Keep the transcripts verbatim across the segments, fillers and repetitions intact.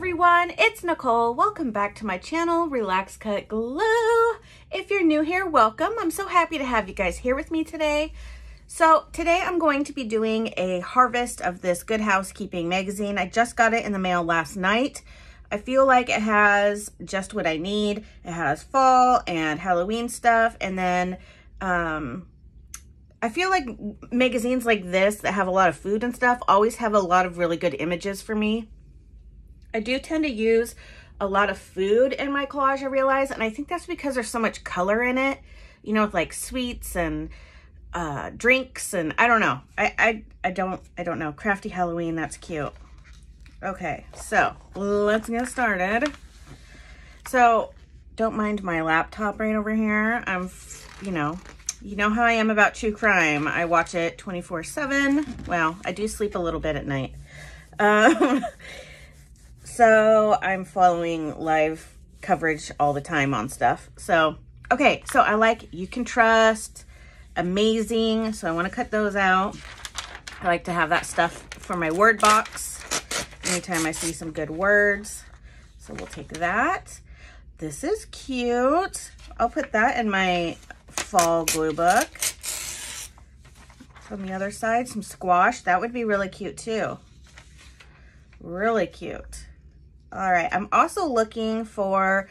everyone, it's Nicole. Welcome back to my channel, Relax Cut Glue. If you're new here, welcome. I'm so happy to have you guys here with me today. So today I'm going to be doing a harvest of this Good Housekeeping magazine. I just got it in the mail last night. I feel like it has just what I need. It has fall and Halloween stuff, and then um, I feel like magazines like this that have a lot of food and stuff always have a lot of really good images for me. I do tend to use a lot of food in my collage, I realize, and I think that's because there's so much color in it, you know, with like sweets and uh, drinks and I don't know. I, I, I don't, I don't know. Crafty Halloween, that's cute. Okay, so let's get started. So don't mind my laptop right over here. I'm, you know, you know how I am about true crime. I watch it twenty-four seven. Well, I do sleep a little bit at night. Um, so I'm following live coverage all the time on stuff. So, okay, so I like You Can Trust, Amazing. So I want to cut those out. I like to have that stuff for my word box. Anytime I see some good words. So we'll take that. This is cute. I'll put that in my fall glue book. On the other side, some squash. That would be really cute too. Really cute. All right, I'm also looking for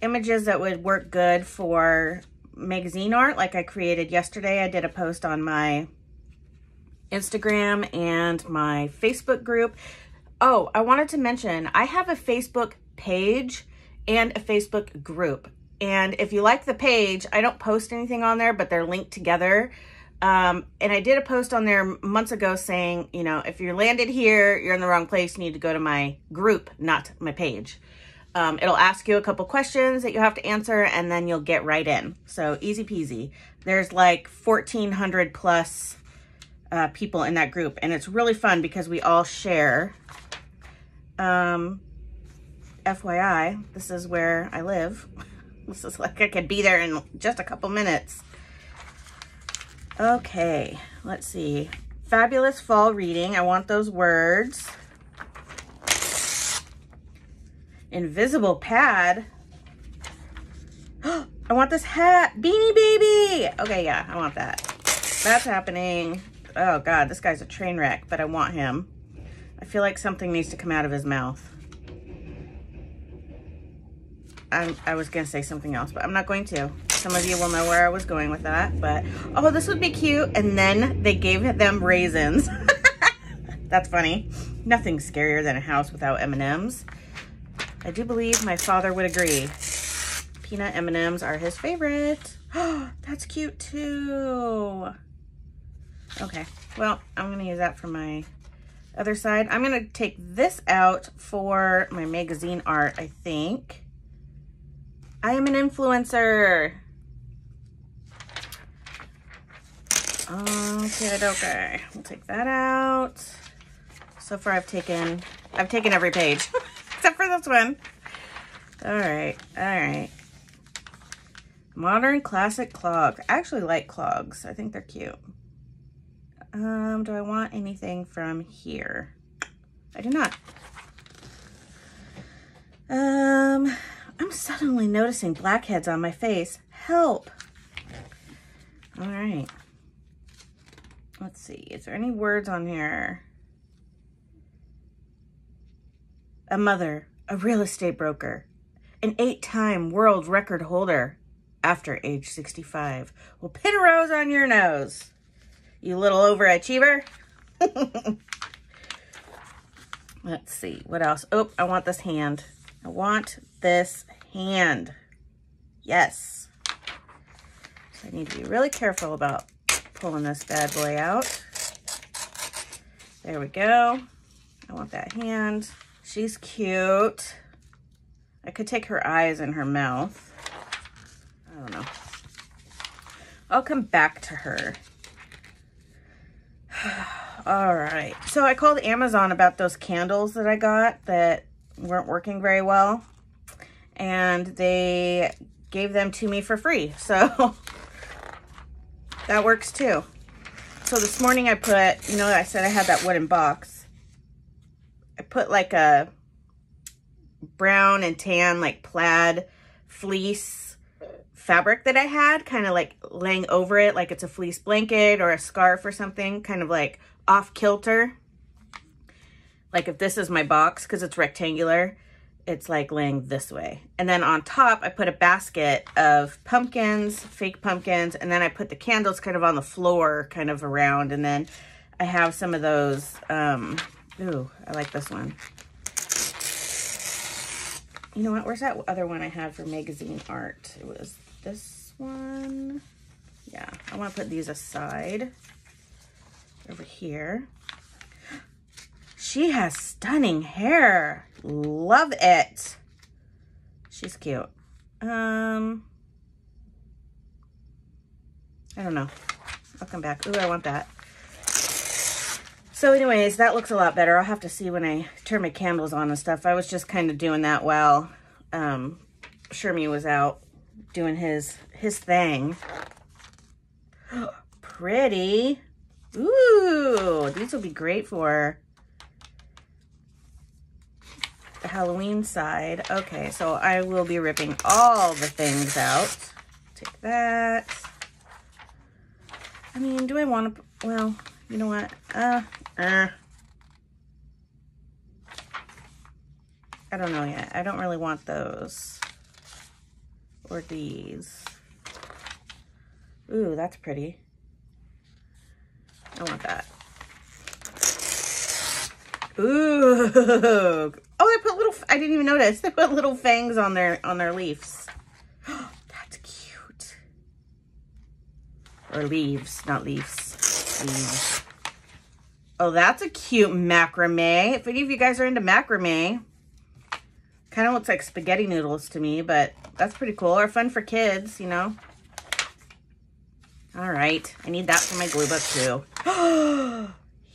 images that would work good for magazine art like I created yesterday. I did a post on my Instagram and my Facebook group. Oh, I wanted to mention, I have a Facebook page and a Facebook group. And if you like the page, I don't post anything on there, but they're linked together. Um, and I did a post on there months ago saying, you know, if you're landed here, you're in the wrong place, you need to go to my group, not my page. Um, it'll ask you a couple questions that you have to answer, and then you'll get right in. So easy peasy. There's like fourteen hundred plus uh, people in that group. And it's really fun because we all share. Um, F Y I, this is where I live. This is like I could be there in just a couple minutes. Okay, let's see. Fabulous fall reading. I want those words. Invisible pad. I want this hat. Beanie Baby. Okay, yeah, I want that. That's happening. Oh God, this guy's a train wreck, but I want him. I feel like something needs to come out of his mouth. I, I was going to say something else, but I'm not going to. Some of you will know where I was going with that, but oh, this would be cute. And then they gave them raisins. That's funny. Nothing scarier than a house without M and M's. I do believe my father would agree. Peanut M and M's are his favorite. Oh, that's cute too. Okay, well, I'm going to use that for my other side. I'm going to take this out for my magazine art, I think. I am an influencer. Okay, okay. We'll take that out. So far I've taken, I've taken every page except for this one. All right, all right. Modern classic clogs. I actually like clogs. I think they're cute. Um, do I want anything from here? I do not. Um, I'm suddenly noticing blackheads on my face. Help. All right. Let's see. Is there any words on here? A mother, a real estate broker, an eight-time world record holder after age sixty-five. Well, pin a rose on your nose. You little overachiever. Let's see. What else? Oh, I want this hand. I want this hand. Yes. So I need to be really careful about pulling this bad boy out. There we go. I want that hand. She's cute. I could take her eyes and her mouth. I don't know. I'll come back to her. All right. So I called Amazon about those candles that I got that weren't working very well, and they gave them to me for free. So that works too. So this morning I put, you know, I said I had that wooden box. I put like a brown and tan, like plaid fleece fabric that I had, kind of like laying over it like it's a fleece blanket or a scarf or something, kind of like off kilter. Like if this is my box, because it's rectangular, it's like laying this way. And then on top, I put a basket of pumpkins, fake pumpkins, and then I put the candles kind of on the floor, kind of around. And then I have some of those, um, ooh, I like this one. You know what, where's that other one I had for magazine art? It was this one. Yeah, I want to put these aside over here. She has stunning hair. Love it. She's cute. Um, I don't know. I'll come back. Ooh, I want that. So anyways, that looks a lot better. I'll have to see when I turn my candles on and stuff. I was just kind of doing that while um, Shermie was out doing his, his thing. Pretty. Ooh, these will be great for the Halloween side. Okay, so I will be ripping all the things out. Take that. I mean, do I want to, well, you know what? Uh, uh. I don't know yet. I don't really want those. Or these. Ooh, that's pretty. I want that. Ooh. Oh, they put little, I didn't even notice. They put little fangs on their, on their leaves. That's cute. Or leaves, not leaves. Leaves. Oh, that's a cute macrame. If any of you guys are into macrame, kind of looks like spaghetti noodles to me, but that's pretty cool. Or fun for kids, you know. All right. I need that for my glue book too. Oh,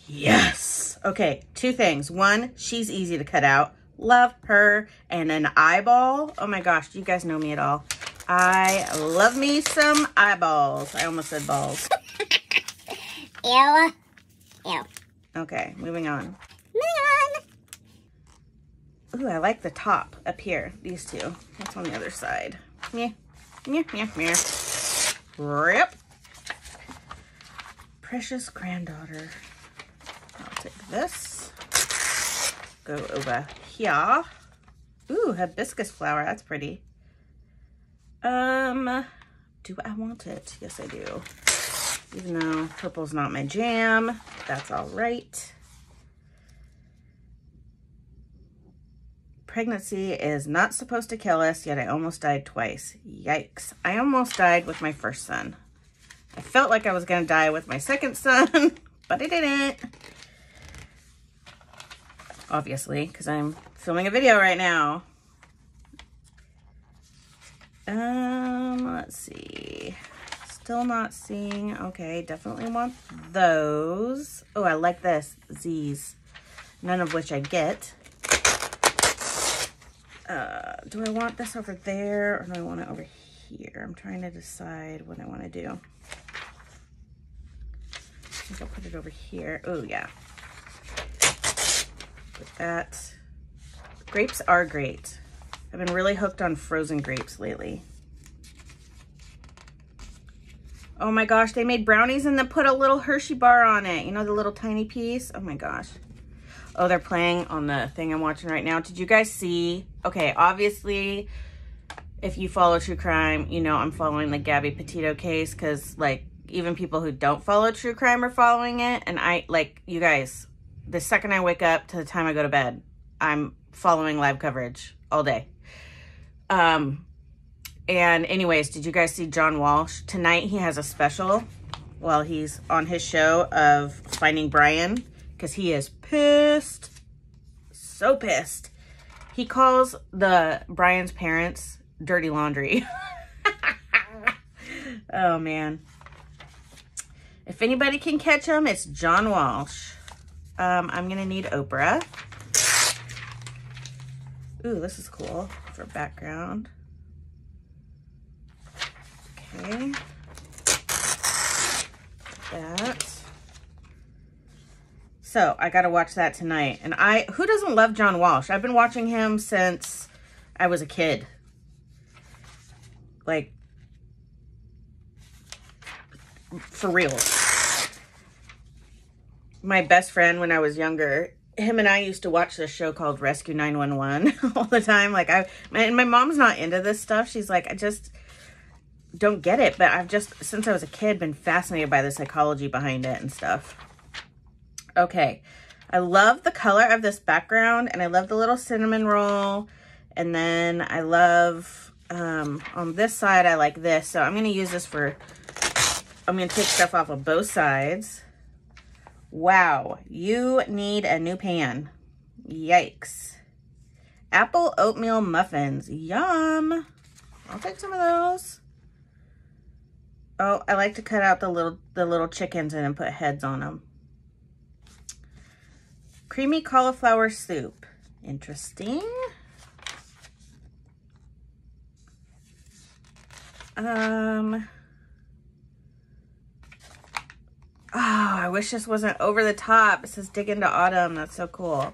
yes. Okay, two things. One, she's easy to cut out. Love her. And an eyeball. Oh my gosh, do you guys know me at all? I love me some eyeballs. I almost said balls. Ew. Ew. Okay, moving on. Moving on. Ooh, I like the top up here. These two. That's on the other side. Meh. Meh, meh, meh. Rip. Precious granddaughter. Take this, go over here. Ooh, hibiscus flower, that's pretty. Um, do I want it? Yes, I do. Even though purple's not my jam, that's all right. Pregnancy is not supposed to kill us, yet I almost died twice. Yikes. I almost died with my first son. I felt like I was gonna die with my second son, but I didn't. Obviously, because I'm filming a video right now. Um, let's see. Still not seeing. Okay, definitely want those. Oh, I like this. Z's. None of which I get. Uh, do I want this over there or do I want it over here? I'm trying to decide what I want to do. I think I'll put it over here. Oh, yeah. With that. Grapes are great. I've been really hooked on frozen grapes lately. Oh my gosh, they made brownies and then put a little Hershey bar on it. You know, the little tiny piece? Oh my gosh. Oh, they're playing on the thing I'm watching right now. Did you guys see? Okay, obviously, if you follow true crime, you know I'm following the Gabby Petito case because, like, even people who don't follow true crime are following it. And I, like, you guys... The second I wake up to the time I go to bed, I'm following live coverage all day. Um, and anyways, did you guys see John Walsh? Tonight he has a special while he's on his show of Finding Brian because he is pissed. So pissed. He calls the Brian's parents dirty laundry. Oh, man. If anybody can catch him, it's John Walsh. Um, I'm going to need Oprah. Ooh, this is cool for background. Okay. That. So I got to watch that tonight. And I, who doesn't love John Walsh? I've been watching him since I was a kid. Like, for real. My best friend when I was younger, him and I used to watch this show called Rescue nine one one all the time. Like, I, my, my mom's not into this stuff. She's like, I just don't get it. But I've just, since I was a kid, been fascinated by the psychology behind it and stuff. Okay. I love the color of this background, and I love the little cinnamon roll. And then I love, um, on this side, I like this. So I'm going to use this for, I'm going to take stuff off of both sides. Wow, you need a new pan. Yikes. Apple oatmeal muffins. Yum. I'll take some of those. Oh, I like to cut out the little the little chickens and then put heads on them. Creamy cauliflower soup. Interesting. Um... Oh, I wish this wasn't over the top. It says dig into autumn. That's so cool.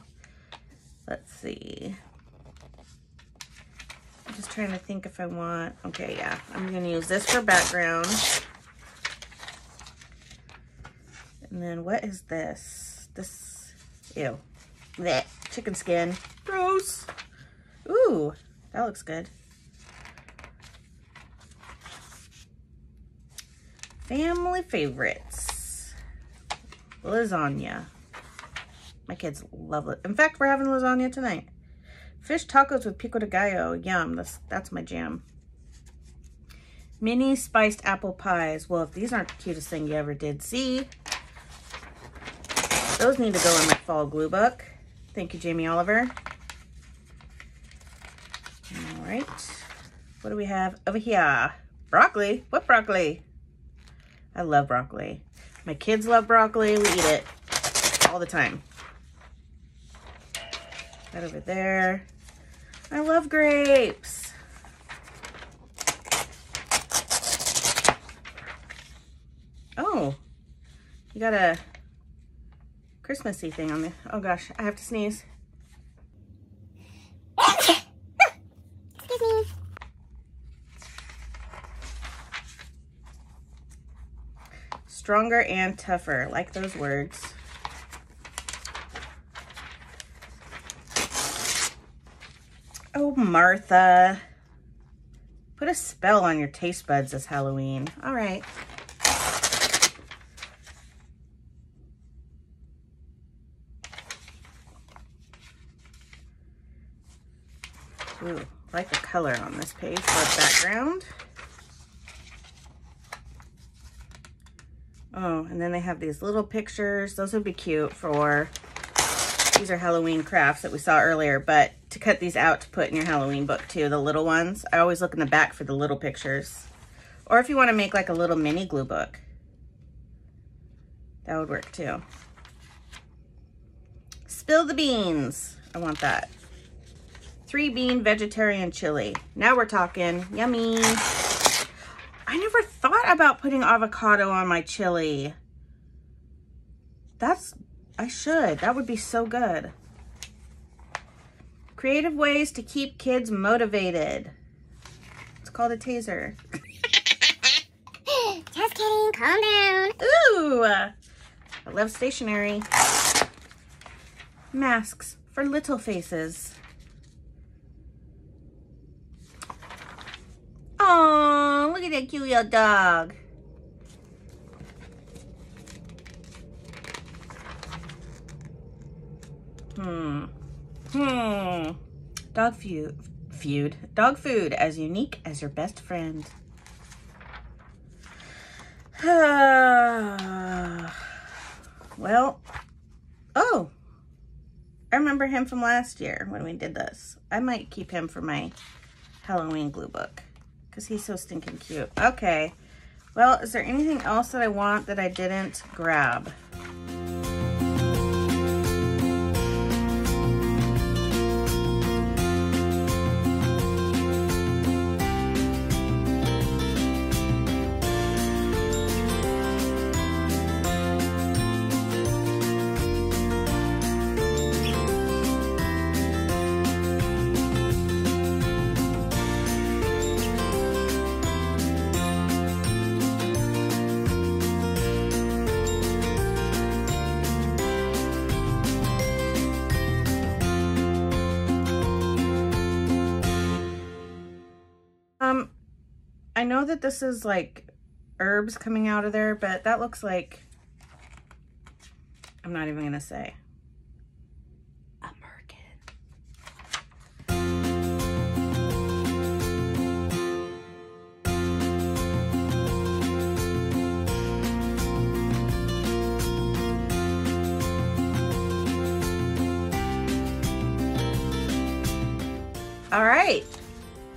Let's see. I'm just trying to think if I want. Okay, yeah. I'm going to use this for background. And then what is this? This. Ew. Blech. Chicken skin. Gross. Ooh, that looks good. Family favorites. Lasagna. My kids love it. In fact, we're having lasagna tonight. Fish tacos with pico de gallo. Yum. That's, that's my jam. Mini spiced apple pies. Well, if these aren't the cutest thing you ever did see, those need to go in my fall glue book. Thank you, Jamie Oliver. All right. What do we have over here? Broccoli. What broccoli? I love broccoli. My kids love broccoli. We eat it all the time. That over there. I love grapes. Oh, you got a Christmassy thing on there. Oh gosh, I have to sneeze. Stronger and tougher, like those words. Oh, Martha. Put a spell on your taste buds this Halloween. All right. Ooh, I like the color on this page for background. Oh, and then they have these little pictures. Those would be cute for, these are Halloween crafts that we saw earlier, but to cut these out to put in your Halloween book too, the little ones. I always look in the back for the little pictures. Or if you want to make like a little mini glue book, that would work too. Spill the beans. I want that. Three bean vegetarian chili. Now we're talking. Yummy. I never thought about putting avocado on my chili. That's, I should. That would be so good. Creative ways to keep kids motivated. It's called a taser. Just kidding, calm down. Ooh, I love stationery. Masks for little faces. Aww, look at that cute little dog. Hmm. Hmm. Dog feud. Feud. Dog food, as unique as your best friend. Well, oh. I remember him from last year when we did this. I might keep him for my Halloween glue book. Because he's so stinking cute. Okay. Well, is there anything else that I want that I didn't grab? Um, I know that this is like herbs coming out of there, but that looks like, I'm not even gonna say. All right,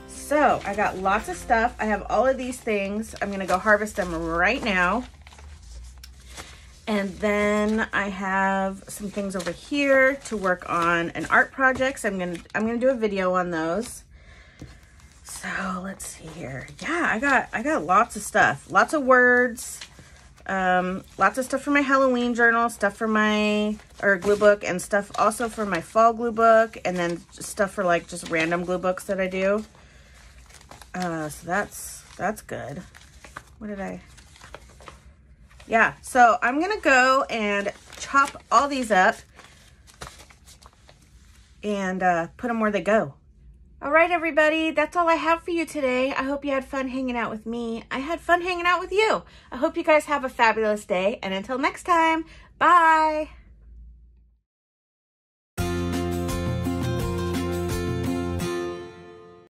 so I got lots of stuff. I have all of these things. I'm gonna go harvest them right now. And then I have some things over here to work on an art project. So I'm gonna, I'm gonna do a video on those. So let's see here. Yeah, I got, I got lots of stuff. Lots of words, um, lots of stuff for my Halloween journal, stuff for my, or glue book, and stuff also for my fall glue book, and then stuff for like just random glue books that I do. Uh, so that's, that's good. What did I, yeah, so I'm gonna go and chop all these up and uh, put them where they go. All right, everybody, that's all I have for you today. I hope you had fun hanging out with me. I had fun hanging out with you. I hope you guys have a fabulous day, and until next time, bye.